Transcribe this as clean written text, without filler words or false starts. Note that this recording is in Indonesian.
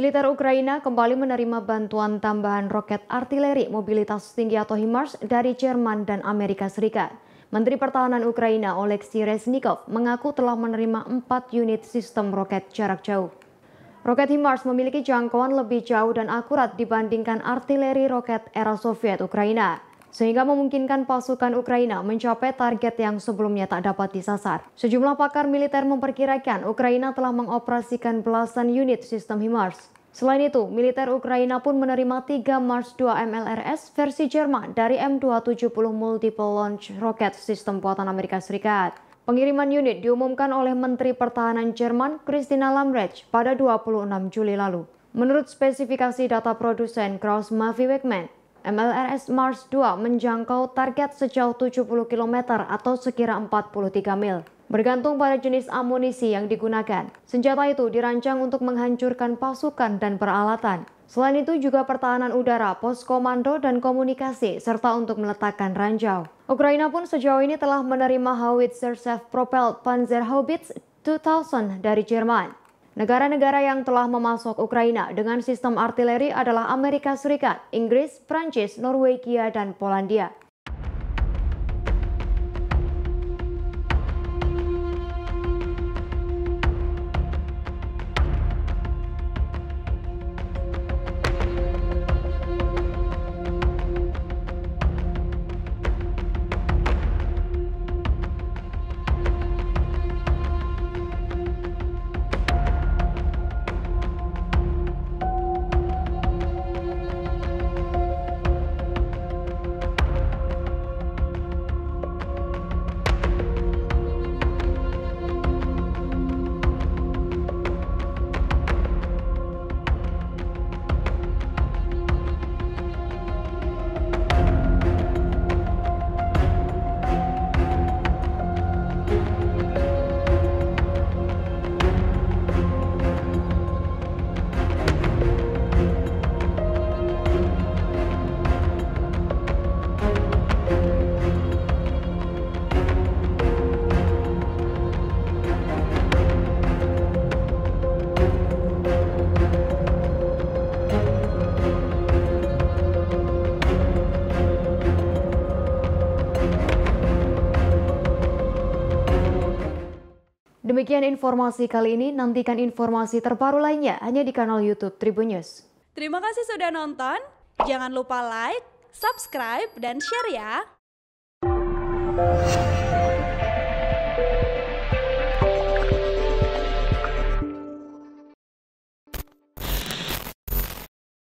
Militer Ukraina kembali menerima bantuan tambahan roket artileri mobilitas tinggi atau HIMARS dari Jerman dan Amerika Serikat. Menteri Pertahanan Ukraina Oleksii Reznikov mengaku telah menerima 4 unit sistem roket jarak jauh. Roket HIMARS memiliki jangkauan lebih jauh dan akurat dibandingkan artileri roket era Soviet Ukraina, sehingga memungkinkan pasukan Ukraina mencapai target yang sebelumnya tak dapat disasar. Sejumlah pakar militer memperkirakan Ukraina telah mengoperasikan belasan unit sistem HIMARS. Selain itu, militer Ukraina pun menerima 3 MARS-2 MLRS versi Jerman dari M270 Multiple Launch Rocket System buatan Amerika Serikat. Pengiriman unit diumumkan oleh Menteri Pertahanan Jerman Christine Lambrecht pada 26 Juli lalu. Menurut spesifikasi data produsen Krauss-Maffei Wegmann, MLRS MARS-2 menjangkau target sejauh 70 km atau sekira 43 mil, bergantung pada jenis amunisi yang digunakan. Senjata itu dirancang untuk menghancurkan pasukan dan peralatan. Selain itu juga pertahanan udara, pos komando, dan komunikasi, serta untuk meletakkan ranjau. Ukraina pun sejauh ini telah menerima howitzer self-propelled Panzerhaubitze 2000 dari Jerman. Negara-negara yang telah memasok Ukraina dengan sistem artileri adalah Amerika Serikat, Inggris, Prancis, Norwegia, dan Polandia. Demikian informasi kali ini, nantikan informasi terbaru lainnya hanya di kanal YouTube Tribunnews. Terima kasih sudah nonton, jangan lupa like, subscribe, dan share ya!